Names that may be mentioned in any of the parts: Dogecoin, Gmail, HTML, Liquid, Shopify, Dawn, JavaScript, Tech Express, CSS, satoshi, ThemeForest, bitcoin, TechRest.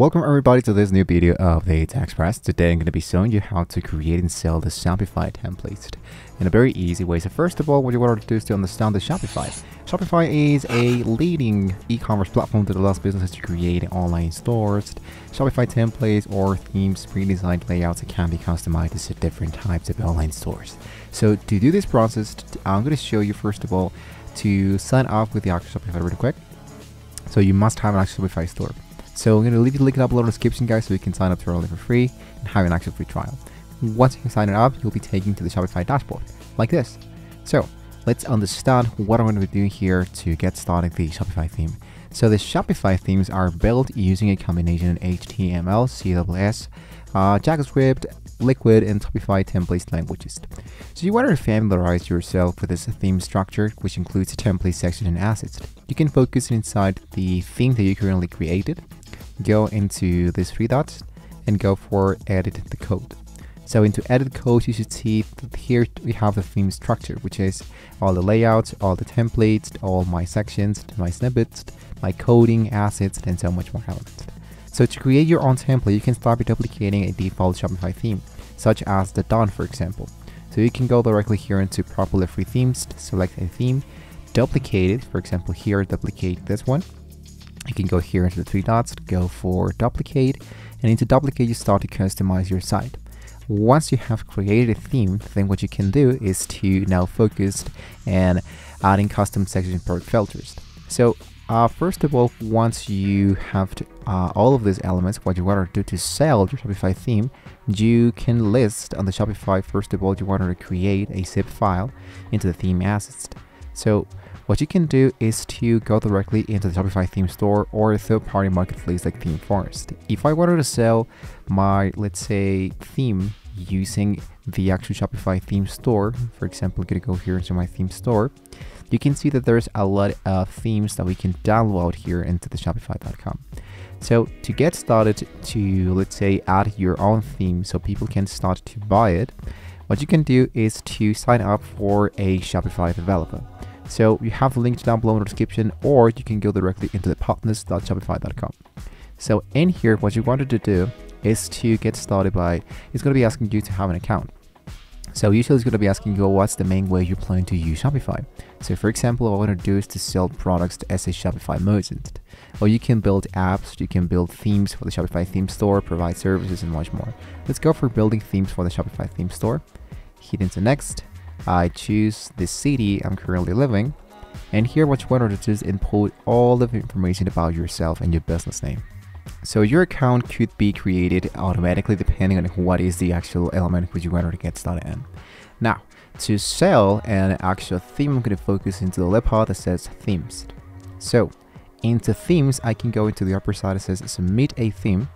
Welcome everybody to this new video of the Tech Express. Today I'm going to be showing you how to create and sell the Shopify templates in a very easy way. So first of all, what you want to do is to understand the Shopify. Shopify is a leading e-commerce platform that allows businesses to create online stores, Shopify templates or themes, pre-designed layouts that can be customized to different types of online stores. So to do this process, I'm going to show you first of all to sign up with the actual Shopify really quick. So you must have an actual Shopify store. So I'm going to leave the link down below in the description, guys, so you can sign up totally for free and have an actual free trial. Once you sign up, you'll be taken to the Shopify dashboard like this. So let's understand what I'm going to be doing here to get started the Shopify theme. So the Shopify themes are built using a combination of HTML, CSS, JavaScript, Liquid and Shopify template languages. So you want to familiarize yourself with this theme structure, which includes a template section and assets. You can focus inside the theme that you currently created, go into these three dots and go for edit the code. So into edit code, you should see that here we have the theme structure, which is all the layouts, all the templates, all my sections, my snippets, my coding, assets, and so much more elements. So to create your own template, you can start by duplicating a default Shopify theme, such as the Dawn, for example. So you can go directly here into popular free themes, select a theme, duplicate it, for example here, duplicate this one. You can go here into the three dots, go for duplicate, and into duplicate you start to customize your site. Once you have created a theme, then what you can do is to now focus and adding custom section product filters. So first of all, once you have all of these elements, what you want to do to sell your Shopify theme, you can list on the Shopify. First of all, you want to create a zip file into the theme assets. So what you can do is to go directly into the Shopify theme store or a third-party marketplace like ThemeForest. If I wanted to sell my, let's say, theme using the actual Shopify theme store, for example, I'm going to go here into my theme store. You can see that there's a lot of themes that we can download here into the Shopify.com. So to get started to, let's say, add your own theme so people can start to buy it, what you can do is to sign up for a Shopify developer. So you have the link down below in the description, or you can go directly into the partners.shopify.com. So in here, what you wanted to do is to get started by, it's going to be asking you to have an account. So usually it's going to be asking you what's the main way you plan to use Shopify. So for example, what I want to do is to sell products as a Shopify merchant. Or you can build apps, you can build themes for the Shopify theme store, provide services and much more. Let's go for building themes for the Shopify theme store. Hit into next. I choose the city I'm currently living. And here what you want to do is input all of the information about yourself and your business name. So your account could be created automatically depending on what is the actual element which you want to get started in. Now, to sell an actual theme, I'm going to focus into the left part that says themes. So into themes, I can go into the upper side that says submit a theme.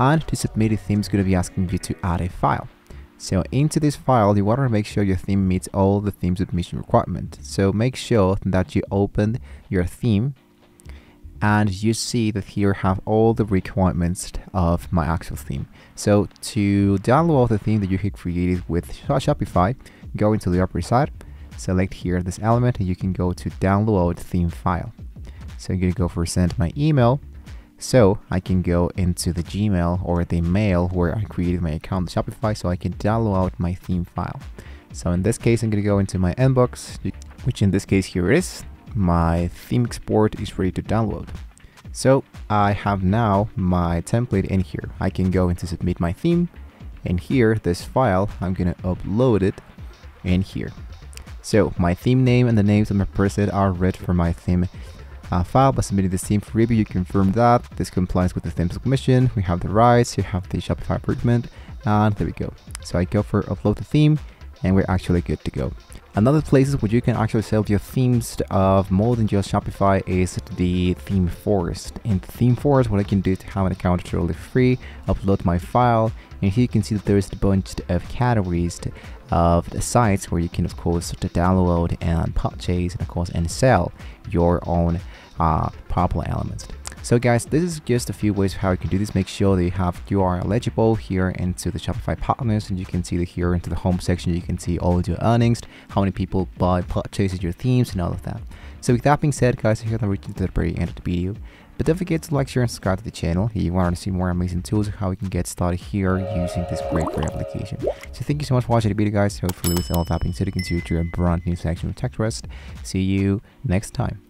And to submit a theme, it's going to be asking you to add a file. So into this file, you want to make sure your theme meets all the theme submission requirements. So make sure that you open your theme and you see that here have all the requirements of my actual theme. So to download the theme that you had created with Shopify, go into the upper side, select here this element, and you can go to download theme file. So I'm gonna go for send my email. So I can go into the Gmail or the mail where I created my account Shopify, so I can download my theme file. So in this case, I'm gonna go into my inbox, which in this case here it is. My theme export is ready to download. So I have now my template in here. I can go into submit my theme, and here this file, I'm gonna upload it in here. So my theme name and the names of my person are read for my theme file. By submitting this theme for review, you confirm that this complies with the theme submission. We have the rights, you have the Shopify appointment, and there we go. So I go for upload the theme, and we're actually good to go. Another places where you can actually sell your themes of more than just Shopify is the ThemeForest. In ThemeForest, what I can do to have an account totally free, upload my file, and here you can see that there's a bunch of categories of the sites where you can of course download and purchase and of course and sell your own popular elements. So guys, this is just a few ways of how you can do this. Make sure that you are eligible here into the Shopify partners, and you can see that here into the home section, you can see all of your earnings, how many people purchases your themes and all of that. So with that being said, guys, if you haven't reached the very end of the video, But don't forget to like, share and subscribe to the channel if you want to see more amazing tools of how we can get started here using this great application. So thank you so much for watching the video, guys. Hopefully with all that being said, you can see you through a brand new section of TechRest. See you next time.